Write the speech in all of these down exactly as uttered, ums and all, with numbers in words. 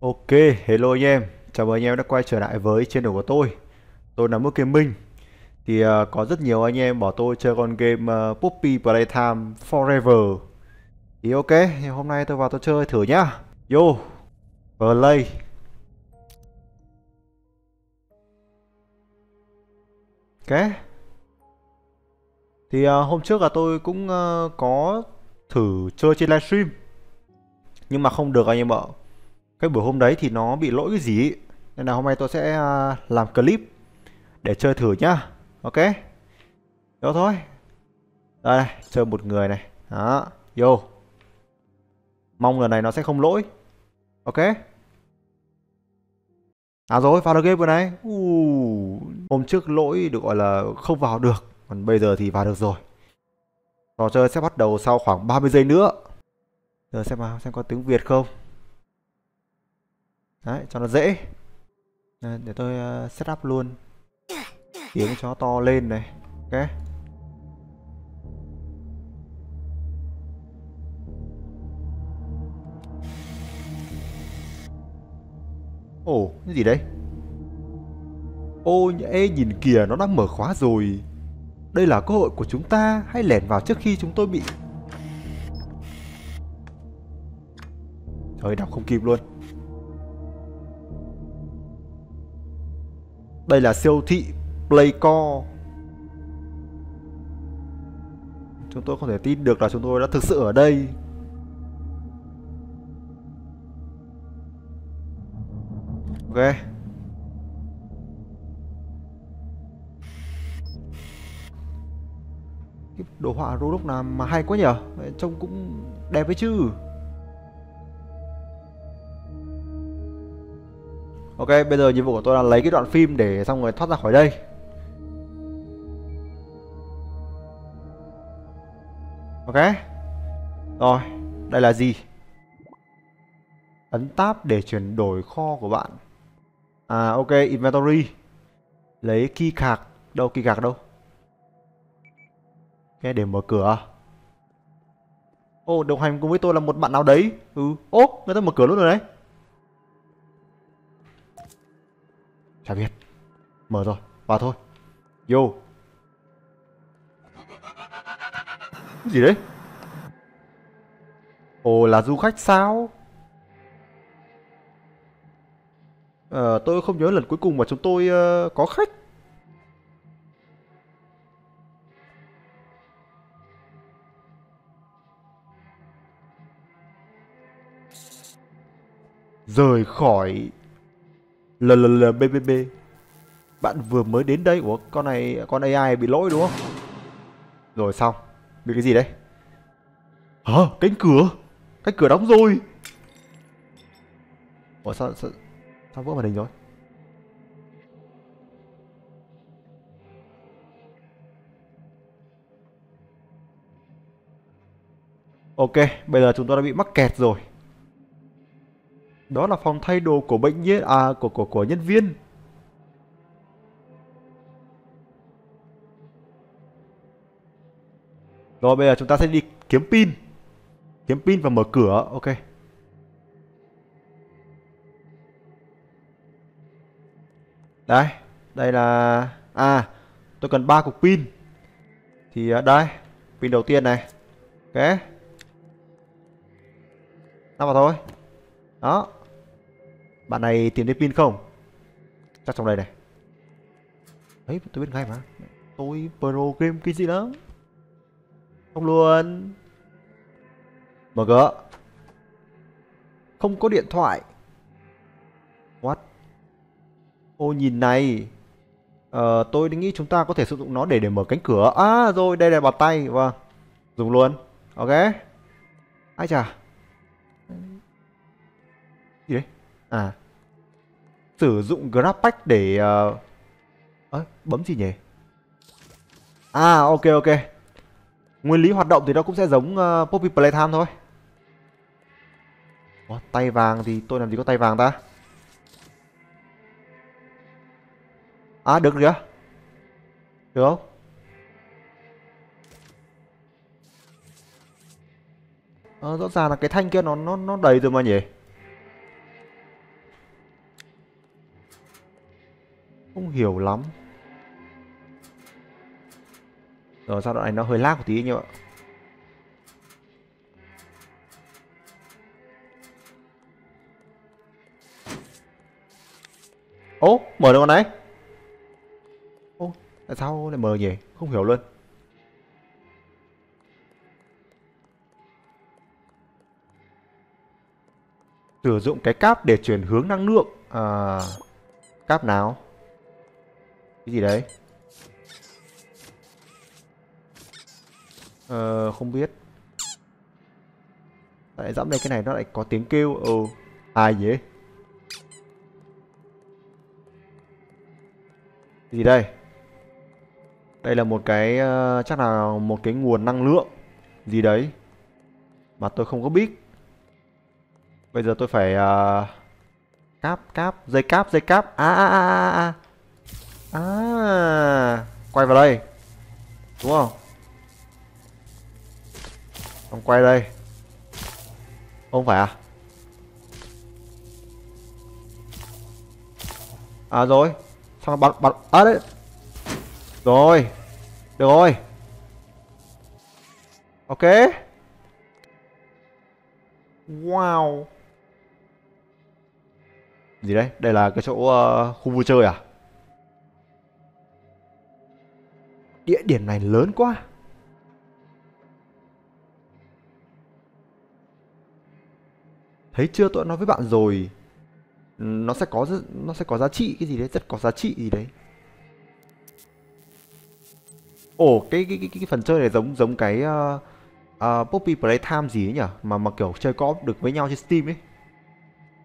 Ok, hello anh em, chào mừng anh em đã quay trở lại với channel của tôi. Tôi là Mướp Gaming. Thì uh, có rất nhiều anh em bảo tôi chơi con game uh, Poppy Playtime Forever. Thì ok, thì hôm nay tôi vào tôi chơi thử nhá. Yo, play. Ok. Thì uh, hôm trước là tôi cũng uh, có thử chơi trên livestream, nhưng mà không được anh em ạ. Cái buổi hôm đấy thì nó bị lỗi cái gì ấy. Nên là hôm nay tôi sẽ làm clip để chơi thử nhá. Ok, đó thôi. Đây, chơi một người này. Đó, vô. Mong lần này nó sẽ không lỗi. Ok. À rồi, vào được game rồi này. uh, Hôm trước lỗi được gọi là không vào được, còn bây giờ thì vào được rồi. Trò chơi sẽ bắt đầu sau khoảng ba mươi giây nữa. Giờ xem nào, xem có tiếng Việt không. Đấy, cho nó dễ. Đây, để tôi uh, set up luôn. Tiếng chó to lên này. Ok. Ồ, oh, cái gì đấy? Ô, ê, nhìn kìa, nó đã mở khóa rồi. Đây là cơ hội của chúng ta. Hãy lẻn vào trước khi chúng tôi bị... Trời, đọc không kịp luôn. Đây là siêu thị Playco. Chúng tôi không thể tin được là chúng tôi đã thực sự ở đây. Ok. Đồ họa Roblox nào mà hay quá nhở, trông cũng đẹp ấy chứ. Ok, bây giờ nhiệm vụ của tôi là lấy cái đoạn phim để xong rồi thoát ra khỏi đây. Ok. Rồi, đây là gì? Ấn tab để chuyển đổi kho của bạn. À, ok, inventory. Lấy key card. Đâu, key card đâu? Ok, để mở cửa. Ô, oh, đồng hành cùng với tôi là một bạn nào đấy. Ừ, ô, oh, người ta mở cửa luôn rồi đấy. Chả biết. Mở rồi, vào thôi. Vô. Cái gì đấy? Ồ, là du khách sao? Ờ, tôi không nhớ lần cuối cùng mà chúng tôi uh, có khách. Rời khỏi lờ lờ lờ bê bê bê. Bạn vừa mới đến đây. Ủa, con này, con a i bị lỗi đúng không? Rồi xong. Bị cái gì đấy? Hả? Cánh cửa. Cánh cửa đóng rồi. Ủa sao, sao, sao vỡ màn hình rồi? Ok, bây giờ chúng tôi đã bị mắc kẹt rồi. Đó là phòng thay đồ của bệnh nhân, à của của của nhân viên. Rồi bây giờ chúng ta sẽ đi kiếm pin. Kiếm pin và mở cửa, ok. Đây, đây là à, tôi cần ba cục pin. Thì đây, pin đầu tiên này. Ok. Nó vào thôi. Đó. Bạn này tìm thấy pin không? Chắc trong đây này. Đấy, tôi biết ngay mà. Tôi pro game kinh dị lắm. Không luôn. Mở cửa. Không có điện thoại. What? Ô nhìn này. Ờ, tôi nghĩ chúng ta có thể sử dụng nó để để mở cánh cửa. À rồi, đây là bàn tay. Vâng. Dùng luôn. Ok. Ai chà. Gì đấy? À. Sử dụng grab pack để... Uh... À, bấm gì nhỉ? À ok ok. Nguyên lý hoạt động thì nó cũng sẽ giống uh, Poppy Playtime thôi. Ủa, tay vàng thì tôi làm gì có tay vàng ta? À được kìa. Được không? À, rõ ràng là cái thanh kia nó nó, nó đầy rồi mà nhỉ? không hiểu lắm. Rồi sao đoạn này nó hơi lag một tí anh em ạ. Ô, mở được con này. Ô, tại sao lại mở nhỉ? Không hiểu luôn. Sử dụng cái cáp để chuyển hướng năng lượng. À, cáp nào? Cái gì đấy? Ờ, không biết. Tại dẫm lên cái này nó lại có tiếng kêu. Ừ, ai vậy? Gì đây? Đây là một cái uh, chắc là một cái nguồn năng lượng gì đấy mà tôi không có biết. Bây giờ tôi phải uh, cáp cáp dây cáp dây cáp à à à à à quay vào đây đúng không? Ông quay đây. Ông phải à? À rồi. Xong bắn bắn à đấy. Rồi. Được rồi. Ok. Wow. Gì đấy? Đây là cái chỗ uh, khu vui chơi à? Địa điểm này lớn quá. Thấy chưa, tôi đã nói với bạn rồi. Nó sẽ có nó sẽ có giá trị cái gì đấy, rất có giá trị gì đấy. Ồ, cái cái cái, cái phần chơi này giống giống cái uh, uh, Poppy Playtime gì ấy nhỉ, mà mà kiểu chơi co-op được với nhau trên Steam ấy.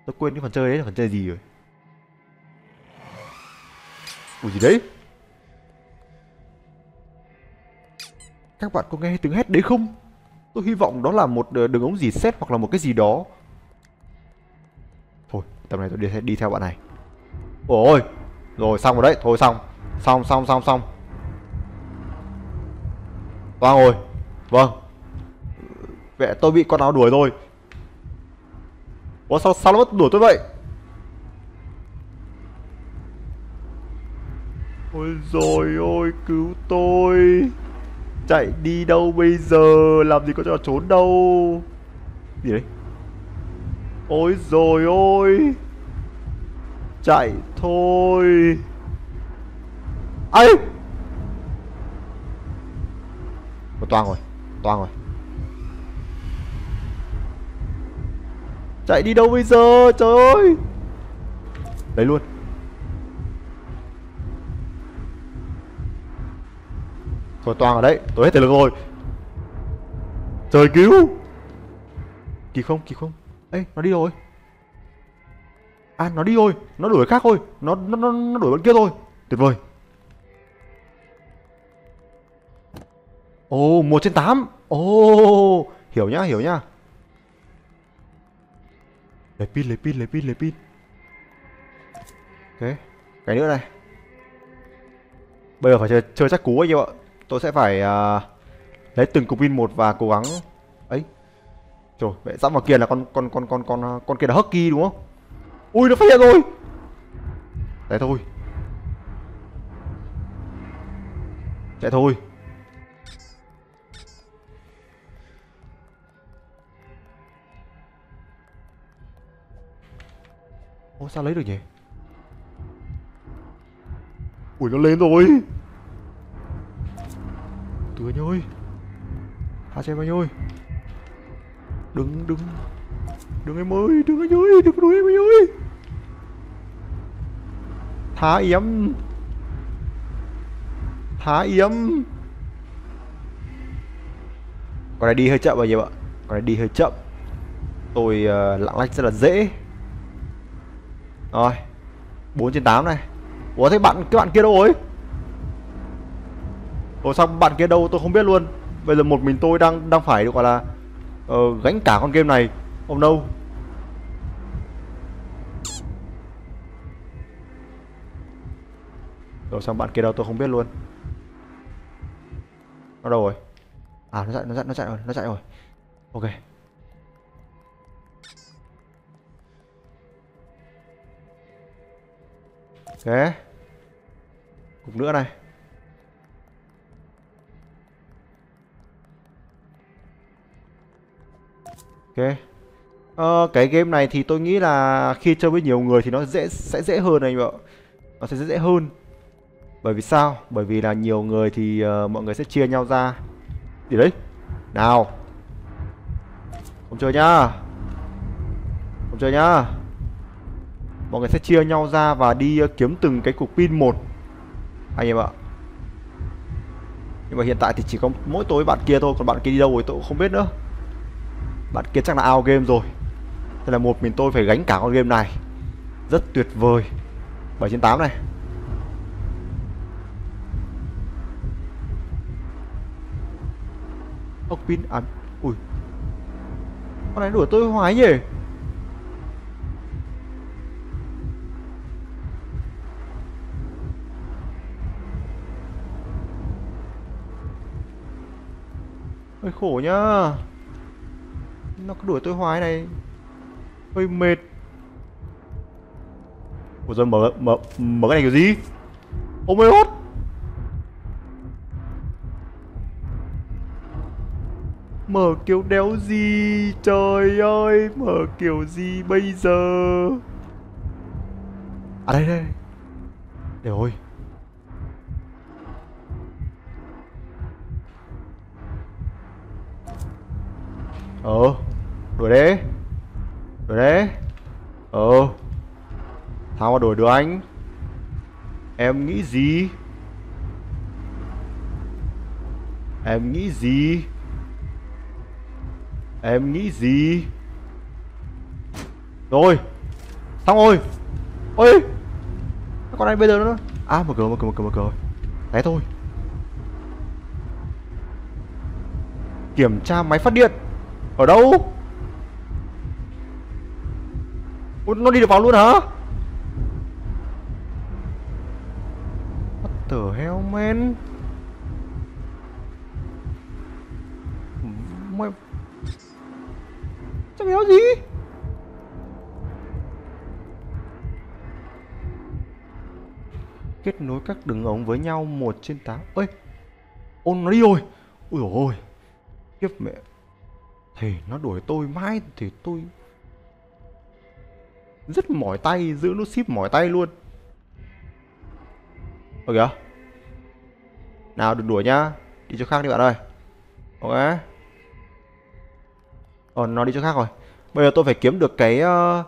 Tôi quên cái phần chơi đấy là phần chơi gì rồi. Ủa gì đấy? Các bạn có nghe tiếng hét đấy không? Tôi hy vọng đó là một đường ống gì xét hoặc là một cái gì đó. Tầm này tôi đi, đi theo bạn này. Ôi, rồi xong rồi đấy, thôi xong. Xong xong xong xong. Toang rồi. Vâng. Mẹ tôi bị con nào đuổi rồi. Ủa sao sao nó mất đuổi tôi vậy? Ôi rồi ôi, cứu tôi. Chạy đi đâu bây giờ, làm gì có cho trốn đâu. Gì đấy? Ôi rồi ôi, chạy thôi. Ấy, toang rồi, toang rồi. Chạy đi đâu bây giờ, trời ơi. Đấy luôn. Thôi toang rồi đấy, tôi hết thể lực rồi. Trời cứu. Kịp không, kịp không? Ê, nó đi rồi. À, nó đi rồi. Nó đuổi khác thôi. Nó nó nó, nó đuổi bên kia thôi. Tuyệt vời. Ồ, oh, một trên tám. Ồ, oh, hiểu nhá, hiểu nhá. Lấy pin, lấy pin, lấy pin, lấy pin. Ok, cái nữa này. Bây giờ phải chơi, chơi chắc cú anh em ạ. Tôi sẽ phải uh, lấy từng cục pin một và cố gắng. Ấy. Trời, mẹ dẫm vào kia là con con con con con con kia là Huggy đúng không? Ui nó phát hiện rồi. Chạy thôi. Chạy thôi. Ô sao lấy được nhỉ? Ui nó lên rồi. Tụi anh ơi. Tha cho em anh ơi. Đừng, đừng. Đừng em ơi, đừng anh ơi, đừng đuổi em anh ơi. Thả yếm. Thả yếm. Con này đi hơi chậm bao nhiêu ạ? Con này đi hơi chậm. Tôi uh, lạng lách rất là dễ. Rồi bốn trên tám này. Ủa thế bạn, cái bạn kia đâu rồi? Ủa sao bạn kia đâu tôi không biết luôn. Bây giờ một mình tôi đang đang phải được gọi là Ờ, gánh cả con game này. Oh no. Rồi xong bạn kia đâu tôi không biết luôn. Nó đâu rồi? À nó chạy, nó chạy, nó chạy rồi, nó chạy rồi. Ok. Ok. Cục nữa này. Ok. Ờ, cái game này thì tôi nghĩ là khi chơi với nhiều người thì nó dễ sẽ dễ hơn này anh ạ. Nó sẽ dễ hơn. Bởi vì sao? Bởi vì là nhiều người thì uh, mọi người sẽ chia nhau ra. Gì đấy? Nào. Không chơi nhá. Không chơi nhá. Mọi người sẽ chia nhau ra và đi uh, kiếm từng cái cục pin một. Anh em ạ. Nhưng mà hiện tại thì chỉ có mỗi tôi bạn kia thôi, còn bạn kia đi đâu rồi tôi cũng không biết nữa. Bạn kia chắc là out game rồi. Thế là một mình tôi phải gánh cả con game này. Rất tuyệt vời. bảy trên tám này. Ốc pin ăn. Ui. Con này đuổi tôi hoài nhỉ. Ôi khổ nhá. Nó cứ đuổi tôi hoài này. Hơi mệt. Ủa rồi mở, mở, mở cái này kiểu gì? Ôi mày hốt. Mở kiểu đéo gì? Trời ơi, mở kiểu gì bây giờ? À đây đây. Để ôi. Ờ, đuổi đấy. Đuổi đấy. Ờ. Sao mà đuổi được anh? Em nghĩ gì? Em nghĩ gì? Em nghĩ gì? Rồi. Xong rồi. Ôi. Con này bây giờ nữa. À, mở cửa, mở cửa, mở cửa, mở cửa. Té thôi. Kiểm tra máy phát điện. Ở đâu? Ủa, nó đi được vào luôn hả? What the hell man? Mày... Chẳng hiểu gì? Kết nối các đường ống với nhau một trên tám. Ôi, ôn nó đi rồi. Ui dồi ôi. Kiếp mẹ. Thì nó đuổi tôi mãi thì tôi rất mỏi tay, giữ nút ship mỏi tay luôn. Ôi kìa. Nào đừng đuổi nhá. Đi chỗ khác đi bạn ơi. Ok. Ờ nó đi chỗ khác rồi. Bây giờ tôi phải kiếm được cái uh,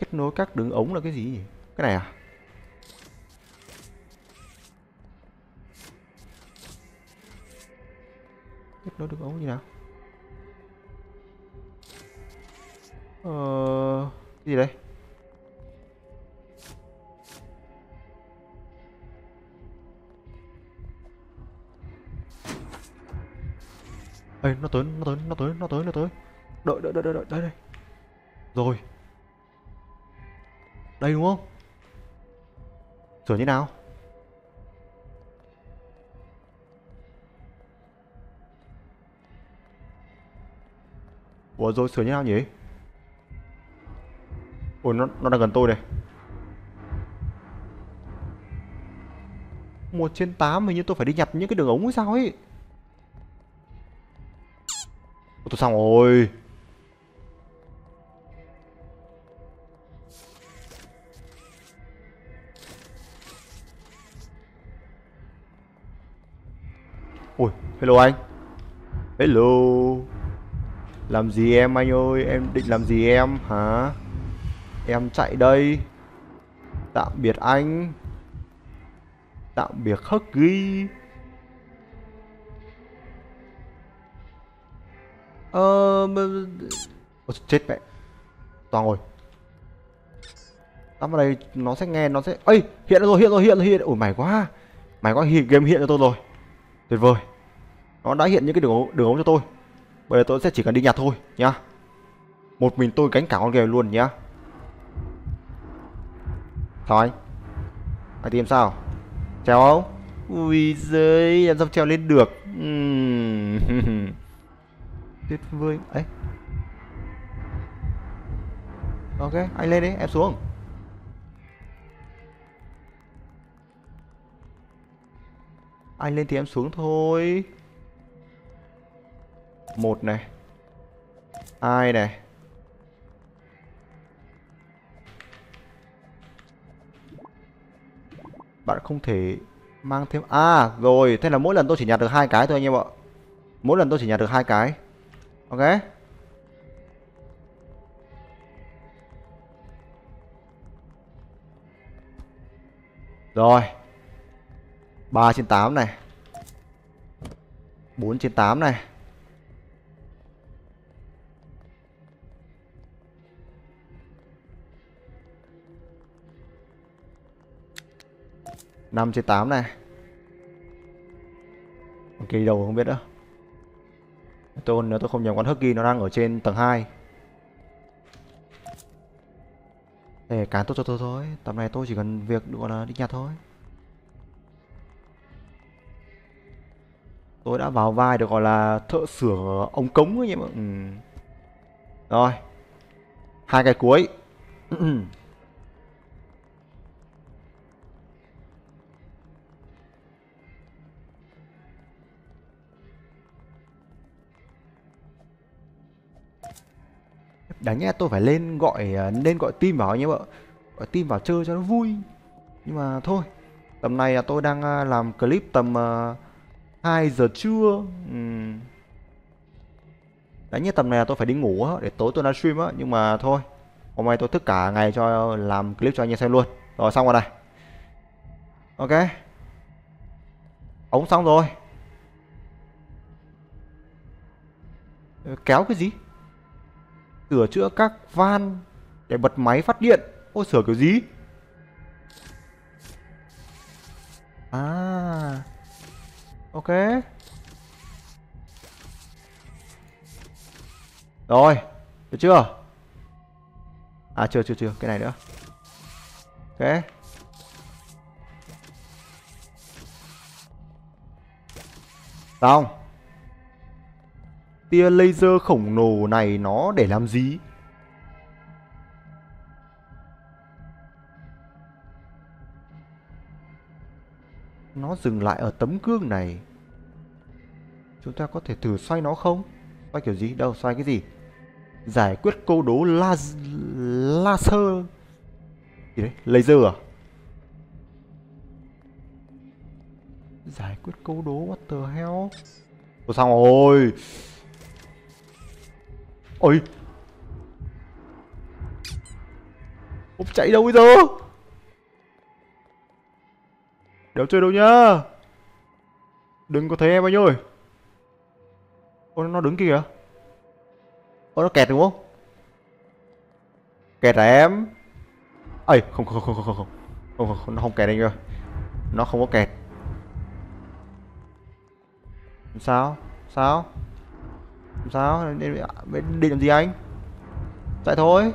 kết nối các đường ống là cái gì nhỉ? Cái này à? Kết nối đường ống như nào? Ờ... Cái gì đây? Ê, nó tới, nó tới, nó tới, nó tới, nó tới. Đợi, đợi, đợi, đợi, đợi, đây. Rồi. Đây đúng không? Sửa như nào? Ủa rồi, sửa như nào nhỉ? Ôi nó, nó đang gần tôi này. Một trên tám hình như tôi phải đi nhặt những cái đường ống hay sao ấy. Ôi, tôi xong rồi. Ôi hello anh. Hello. Làm gì em anh ơi? Em định làm gì em hả? Em chạy đây. Tạm biệt anh. Tạm biệt Huggy. Ờ... Ôi, chết mẹ. Toàn rồi. Tắm vào đây nó sẽ nghe, nó sẽ... Ây! Hiện rồi, hiện rồi, hiện rồi, hiện rồi. Ủa mày quá. Mày quá, game hiện cho tôi rồi. Tuyệt vời. Nó đã hiện những cái đường ống, đường ống cho tôi. Bây giờ tôi sẽ chỉ cần đi nhặt thôi nhá. Một mình tôi gánh cả con game luôn nhá. Sao anh? Anh tìm sao? Treo không? Ui giời, làm sao treo lên được? Uhm. Tuyệt vời. Ấy. Ok, anh lên đi, em xuống. Anh lên thì em xuống thôi. Một này, hai này, bạn không thể mang thêm à? Rồi, thế là mỗi lần tôi chỉ nhặt được hai cái thôi anh em ạ. Mỗi lần tôi chỉ nhặt được hai cái. Ok. Rồi. ba trên tám này. bốn trên tám này. năm trên tám này. Còn kia đi đâu không biết nữa. Tôi, nếu tôi không nhầm con Huggy nó đang ở trên tầng hai. Để cán tốt cho tôi thôi. Tầm này tôi chỉ cần việc gọi là đi nhặt thôi. Tôi đã vào vai được gọi là thợ sửa ống cống ấy, ừ. Rồi. Hai cái cuối. Đáng nhẽ tôi phải lên gọi nên gọi team vào anh em ạ. Gọi team vào chơi cho nó vui. Nhưng mà thôi. Tầm này là tôi đang làm clip tầm hai giờ trưa. Đáng nhẽ tầm này là tôi phải đi ngủ để tối tôi livestream á. Nhưng mà thôi. Hôm nay tôi thức cả ngày cho làm clip cho anh em xem luôn. Rồi xong rồi này. Ok. Ống xong rồi. Kéo cái gì? Sửa chữa các van để bật máy phát điện. Ôi sửa kiểu gì? À. Ok. Rồi, được chưa? À chưa chưa chưa, cái này nữa. Ok. Xong. Tia laser khổng lồ này nó để làm gì? Nó dừng lại ở tấm gương này. Chúng ta có thể thử xoay nó không? Xoay kiểu gì? Đâu, xoay cái gì? Giải quyết câu đố laser. Laser gì đấy? Laser à? Giải quyết câu đố, what the hell? Ủa xong rồi. Ôi. Ốp chạy đâu bây giờ? Đéo chơi đâu nhá. Đừng có thấy em anh ơi. Ôi nó đứng kìa. Ôi nó kẹt đúng không? Kẹt là em. Ây không không không không không không. Không không, nó không kẹt anh ơi. Nó không có kẹt. Sao? Sao? Sao? Đi làm gì anh? Chạy thôi.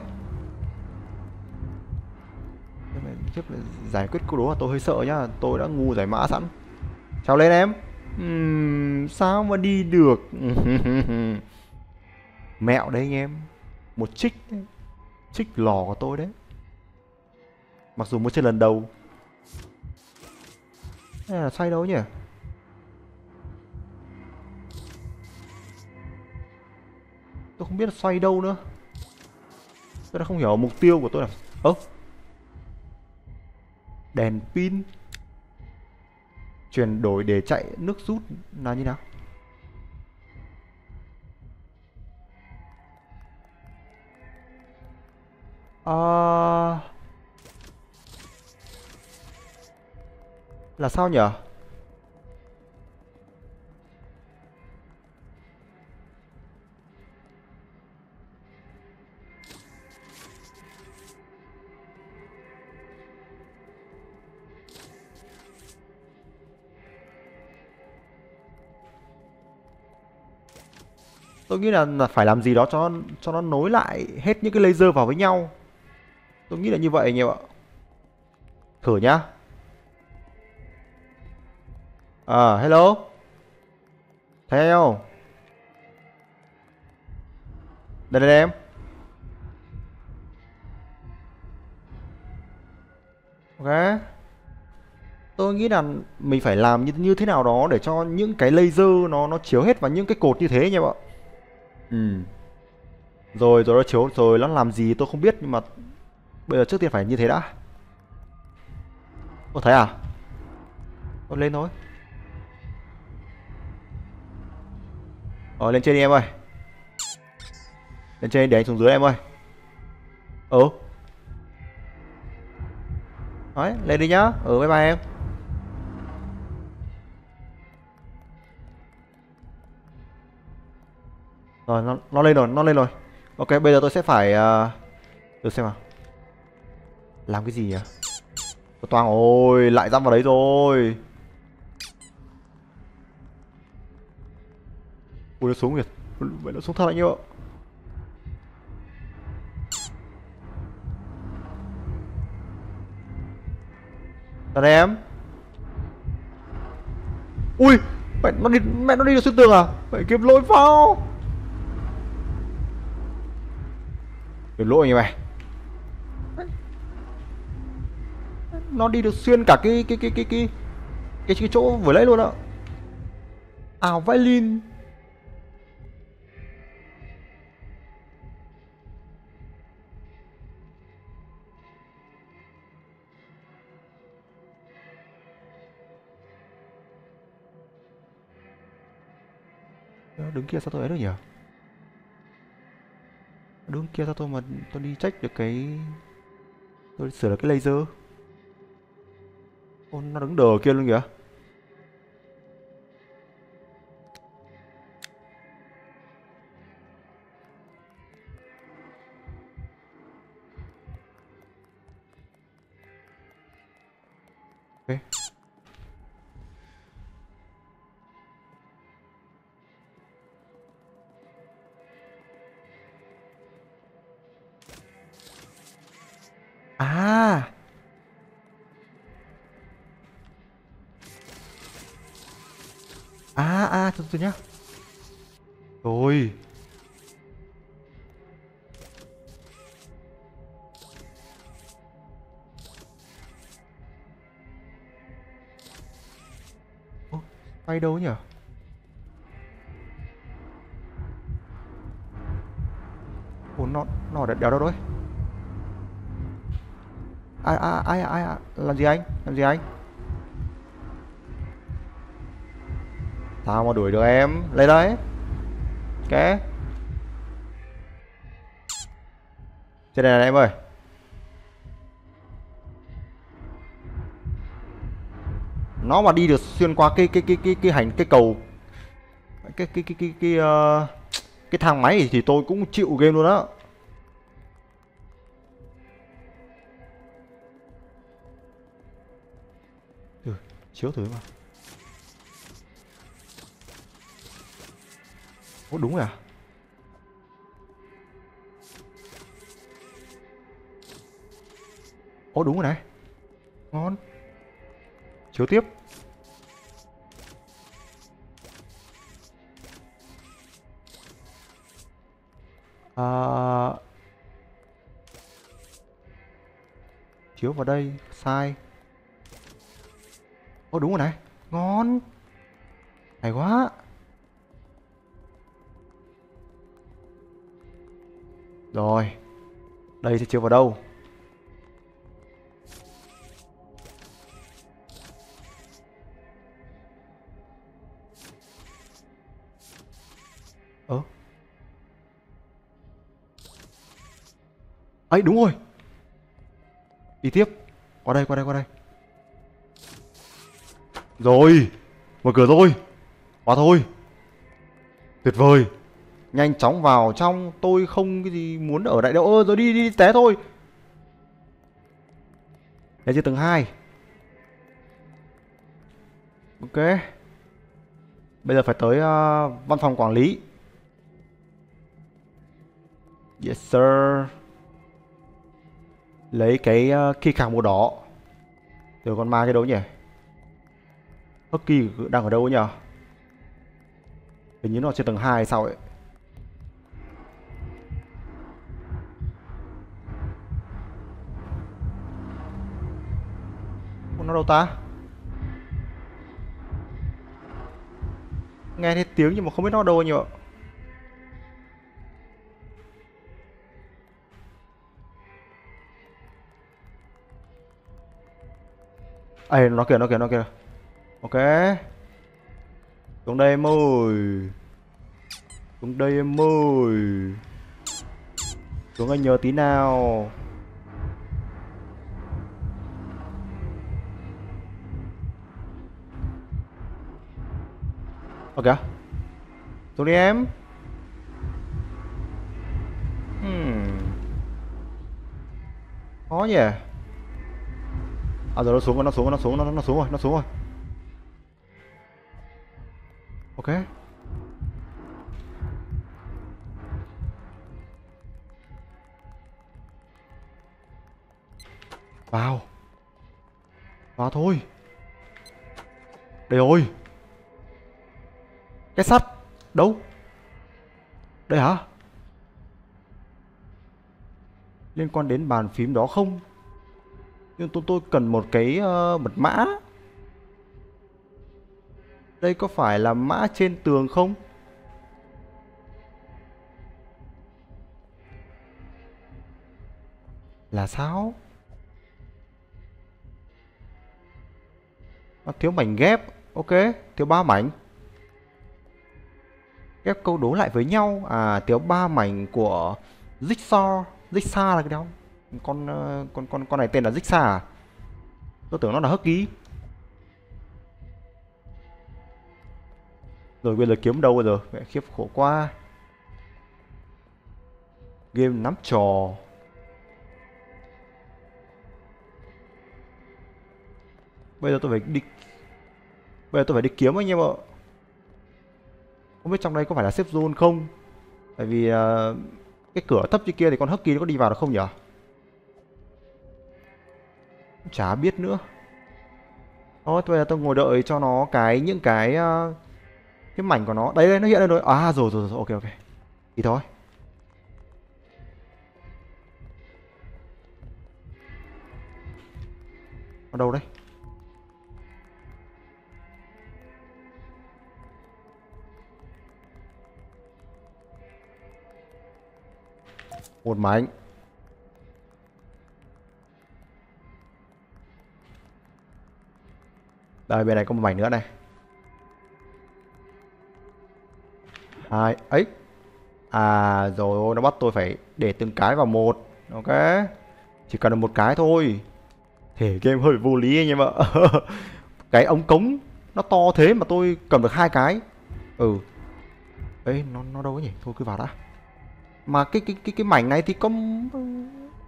Trước giải quyết câu đố là tôi hơi sợ nhá. Tôi đã ngu giải mã sẵn. Trèo lên em. uhm, Sao mà đi được? Mẹo đấy anh em. Một trích đấy. Trích lò của tôi đấy. Mặc dù mới chơi lần đầu. Thế là sai đâu nhỉ? Tôi không biết xoay đâu nữa. Tôi đã không hiểu mục tiêu của tôi là. Ơ đèn pin chuyển đổi để chạy nước rút là như nào? À... là sao nhỉ? Tôi nghĩ là phải làm gì đó cho cho nó nối lại hết những cái laser vào với nhau. Tôi nghĩ là như vậy anh em ạ. Thử nhá. À hello. Thấy anh không? Đây đây em. Ok. Tôi nghĩ là mình phải làm như, như thế nào đó để cho những cái laser nó nó chiếu hết vào những cái cột như thế nha bạn. Ừ. Rồi rồi nó chiếu rồi nó làm gì tôi không biết, nhưng mà bây giờ trước tiên phải như thế đã. Tôi thấy à? Tôi lên thôi. Rồi lên trên đi em ơi. Lên trên để anh xuống dưới em ơi. Ừ. Đấy, lên đi nhá. Ừ, bye bye em. Rồi, nó, nó lên rồi, nó lên rồi. Ok, bây giờ tôi sẽ phải... Uh... Được xem nào. Làm cái gì nhỉ? Toang ôi, lại dăm vào đấy rồi. Ui, nó xuống kìa. Vậy nó xuống thật là nhiều. Chào em. Ui, mẹ nó đi, mẹ nó đi được xuyên tường à? Phải kiếm lỗi phao. Kiếm lỗi như mày. Nó đi được xuyên cả cái cái cái cái cái cái, cái chỗ vừa lấy luôn ạ. Ảo vãi lin. Đứng kia sao tôi ấy được nhỉ? Đứng kia sao tôi mà tôi đi check được cái... Tôi sửa được cái laser. Ô, nó đứng đờ kia luôn kìa. Ok. À. À à từ từ nhá. Rồi. Ô, bay đâu nhỉ? Ủa nó nó đã đéo đâu đấy. Ai ai ai ai làm gì anh? Làm gì anh? Tao mà đuổi được em, lấy đấy. Cái trên này này em ơi. Nó mà đi được xuyên qua cái cái cái cái cái hành cái cầu cái cái cái cái cái uh, cái thang máy thì tôi cũng chịu game luôn đó. Ừ, chiếu thử mà. Ủa đúng rồi à? Ủa đúng rồi này. Ngon. Chiếu tiếp. À... Chiếu vào đây. Sai. Ủa đúng rồi này. Ngon. Hay quá. Rồi. Đây sẽ chiếu vào đâu? Ơ ờ. Ấy đúng rồi. Đi tiếp. Qua đây, qua đây, qua đây. Rồi. Mở cửa rồi. Quá thôi. Tuyệt vời. Nhanh chóng vào trong, tôi không cái gì muốn ở lại đâu. Ơ rồi đi, đi đi té thôi. Đây trên tầng hai. Ok. Bây giờ phải tới uh, văn phòng quản lý. Yes sir. Lấy cái uh, key card màu đỏ. Từ con ma cái đâu nhỉ? Huggy đang ở đâu nhỉ? Hình như nó trên tầng hai hay sao ấy. Nó đâu ta? Nghe thấy tiếng nhưng mà không biết nó đâu nhở. Ê, nó kìa, nó kìa, nó kìa. Ok. Xuống đây em ơi. Xuống đây em ơi. Xuống anh nhờ tí nào. Ok. Xuống đi em. Hmm. Khó nhỉ. À rồi nó xuống rồi, nó xuống rồi, nó xuống rồi, nó xuống rồi, nó xuống rồi. Ok. Vào. Vào thôi. Đây rồi. Cái sắt. Đâu? Đây hả? Liên quan đến bàn phím đó không? Nhưng tôi, tôi cần một cái uh, mật mã. Đây có phải là mã trên tường không? Là sao? Nó thiếu mảnh ghép. Ok, thiếu ba mảnh. Ghép câu đố lại với nhau. À, thiếu ba mảnh của Jigsaw. Jigsaw là cái đâu? Con con con con này tên là Jigsaw à? Tôi tưởng nó là Huggy. Rồi bây giờ kiếm đâu bây giờ? Mẹ khiếp khổ quá. Game nắm trò. Bây giờ tôi phải đi. Bây giờ tôi phải đi kiếm anh em ạ. Không biết trong đây có phải là safe zone không? Tại vì uh, cái cửa thấp trên kia thì con Huggy nó có đi vào được không nhỉ? Chả biết nữa. Thôi bây giờ tôi ngồi đợi cho nó cái những cái uh, cái mảnh của nó. Đấy đây, nó hiện lên rồi. À rồi rồi rồi, ok ok. Thì thôi. Ở đâu đấy? Một mảnh. Đây bên này có một mảnh nữa này. Hai ấy. À rồi ôi, nó bắt tôi phải để từng cái vào một. Ok. Chỉ cần được một cái thôi. Thể game hơi vô lý anh em ạ. Cái ống cống nó to thế mà tôi cầm được hai cái. Ừ. Ê nó nó đâu ấy nhỉ? Thôi cứ vào đã. Mà cái cái cái cái mảnh này thì có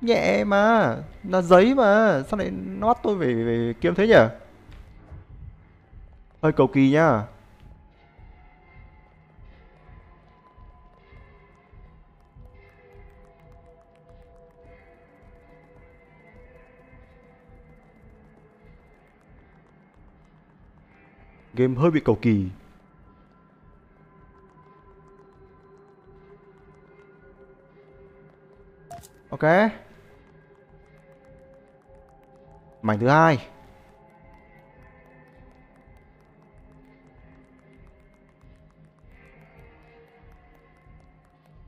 nhẹ mà, là giấy mà, sao lại nó bắt tôi phải, phải kiếm thế nhỉ? Hơi cầu kỳ nhá. Game hơi bị cầu kỳ. Ok. Mảnh thứ hai.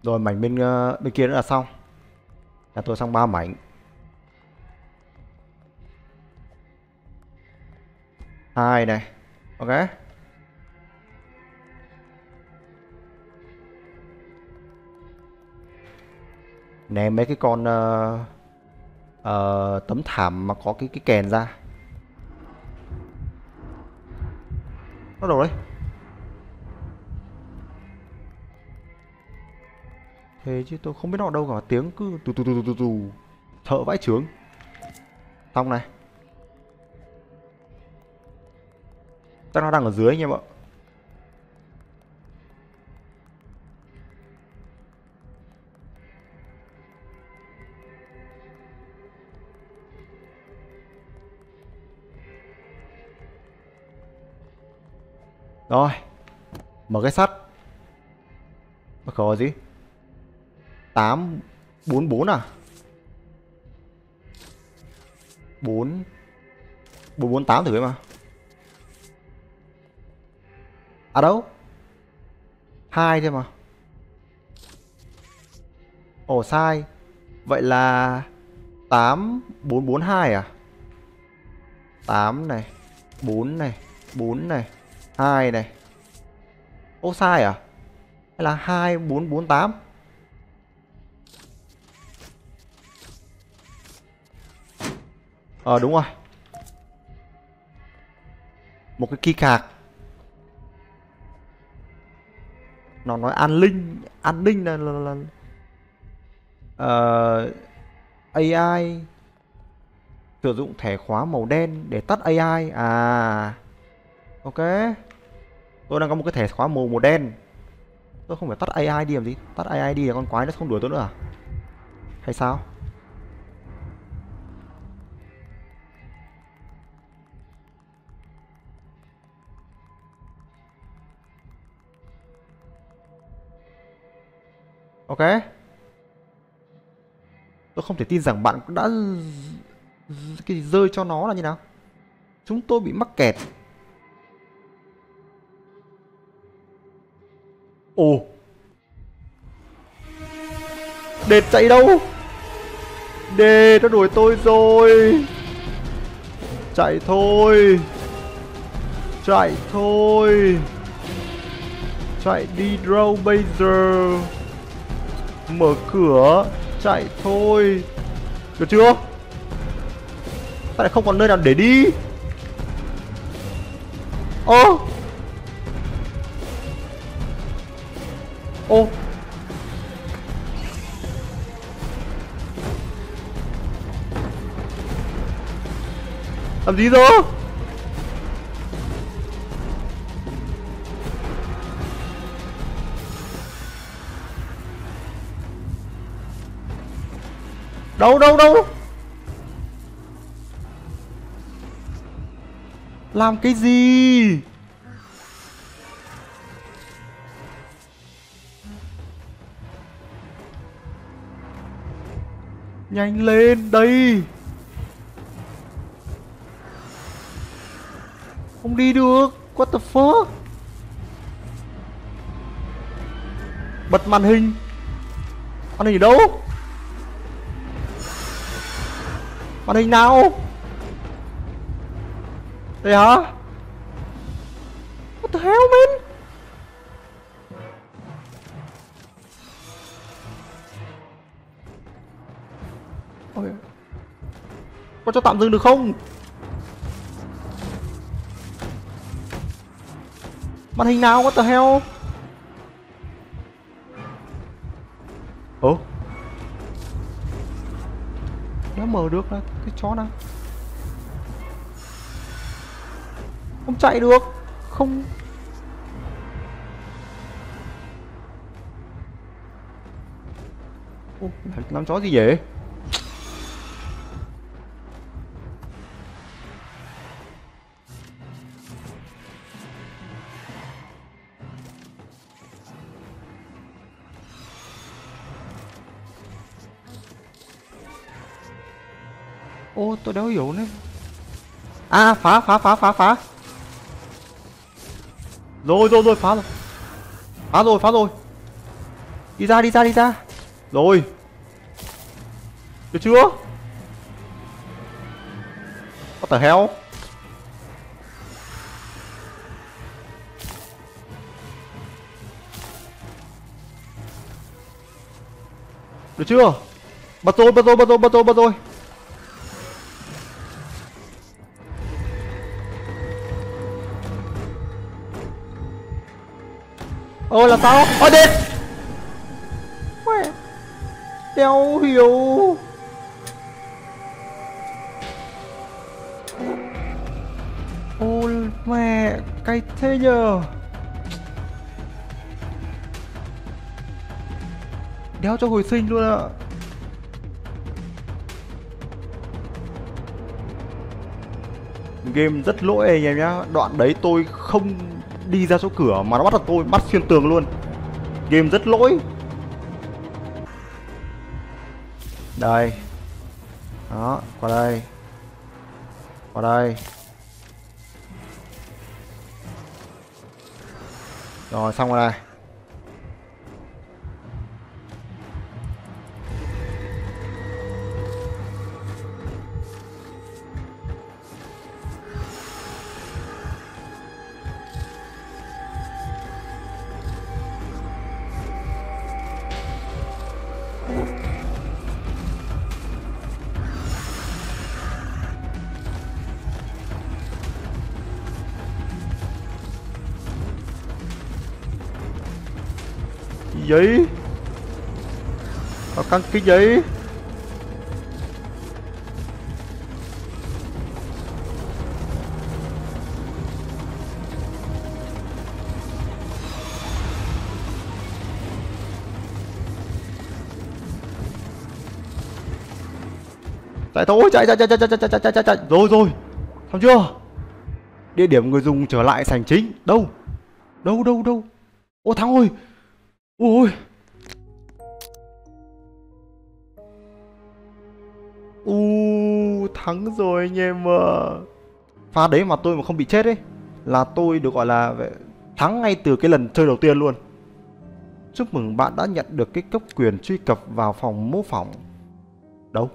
Rồi mảnh bên uh, bên kia nữa là xong. Là tôi xong ba mảnh. Hai này. Ok. Ném mấy cái con uh, uh, tấm thảm mà có cái cái kèn ra. Nó đâu đấy? Thế chứ tôi không biết nó ở đâu cả, tiếng cứ tù tù tù tù tù. Thợ vãi chướng. Xong này. Chắc nó đang ở dưới anh em ạ. Rồi. Mở cái sắt. Mà khó gì? tám bốn bốn à? bốn bốn bốn tám thử ấy mà. À đâu? hai thôi mà. Ồ sai. Vậy là tám bốn bốn hai à? tám này, bốn này, bốn này, hai này. Ô sai à? Hay là hai bốn bốn tám? Ờ đúng rồi. Một cái keycard. Nó nói an ninh, an ninh là, là, là... Uh, a i sử dụng thẻ khóa màu đen để tắt a i. À ok, tôi đang có một cái thẻ khóa màu màu đen, tôi không phải tắt a i đi làm gì. Tắt a i đi là con quái nó không đuổi tôi nữa à, hay sao? Ok, tôi không thể tin rằng bạn cũng đã cái gì rơi cho nó là như nào. Chúng tôi bị mắc kẹt. Ồ, Đệt chạy đâu? Đệt nó đuổi tôi rồi. Chạy thôi, chạy thôi, chạy đi đâu bây giờ? Mở cửa, chạy thôi. Được chưa? Ta lại không còn nơi nào để đi. Ô Ô làm gì rồi? Đâu đâu đâu? Làm cái gì? Nhanh lên đây. Không đi được. What the fuck? Bật màn hình. Màn hình ở đâu? Màn hình nào? Đây hả? What the hell man? Ôi, có cho tạm dừng được không? Màn hình nào? What the hell? Ủa? Đã mở được là cái chó nào? Không chạy được. Không. Ô, làm chó gì vậy? Ô, tôi đéo hiểu đấy. À, phá phá phá phá phá. Rồi rồi rồi, phá rồi. Phá rồi, phá rồi. Đi ra, đi ra, đi ra. Rồi. Được chưa? What the hell? Được chưa? Bật rồi, bật rồi, bật rồi, bật rồi, bật rồi. Ôi là sao? Ôi đệt! Đéo hiểu. Ô mẹ, cay thế nhờ. Đéo cho hồi sinh luôn ạ. Game rất lỗi anh em nhá. Đoạn đấy tôi không đi ra chỗ cửa mà nó bắt được tôi, bắt xuyên tường luôn. Game rất lỗi. Đây. Đó, qua đây. Qua đây. Rồi xong rồi này. gì? Tao cắn cái gì? Chạy thôi, chạy chạy chạy chạy chạy chạy chạy chạy chạy rồi rồi. Xong chưa? Địa điểm người dùng trở lại sảnh chính. Đâu? Đâu đâu đâu? Ô Thắng ơi. Ôi. U Thắng rồi anh em ạ. Pha đấy mà tôi mà không bị chết ấy là tôi được gọi là thắng ngay từ cái lần chơi đầu tiên luôn. Chúc mừng bạn đã nhận được cái cấp quyền truy cập vào phòng mô phỏng. Đâu?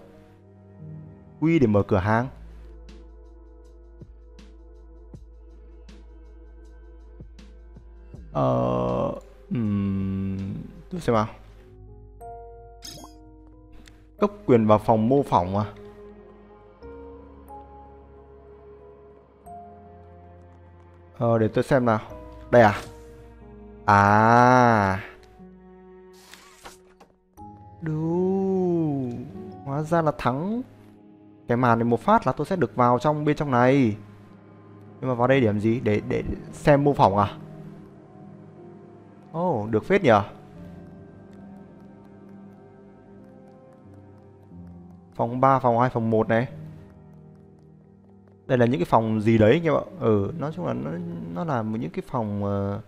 Quy để mở cửa hàng. Ờ... Ừm... Tôi xem nào. Cấp quyền vào phòng mô phỏng à? Ờ, để tôi xem nào. Đây à? À... Đúng... Hóa ra là Thắng. Cái màn này một phát là tôi sẽ được vào trong bên trong này. Nhưng mà vào đây điểm gì? Để để xem mô phỏng à? Ồ, oh, được phết nhỉ. Phòng ba, phòng hai, phòng một này. Đây là những cái phòng gì đấy anh em ạ. Ừ, nói chung là nó, nó là những cái phòng uh,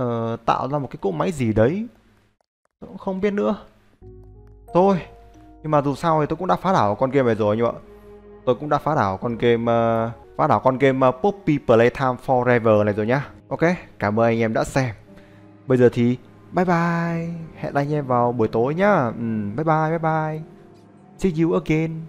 uh, tạo ra một cái cỗ máy gì đấy. Tôi cũng không biết nữa. Thôi, nhưng mà dù sao thì tôi cũng đã phá đảo con game này rồi anh em ạ. Tôi cũng đã phá đảo con game uh, phá đảo con game uh, Poppy Playtime Forever này rồi nhá. Ok, cảm ơn anh em đã xem. Bây giờ thì bye bye. Hẹn anh em vào buổi tối nhá. Ừ, bye bye bye bye. See you again.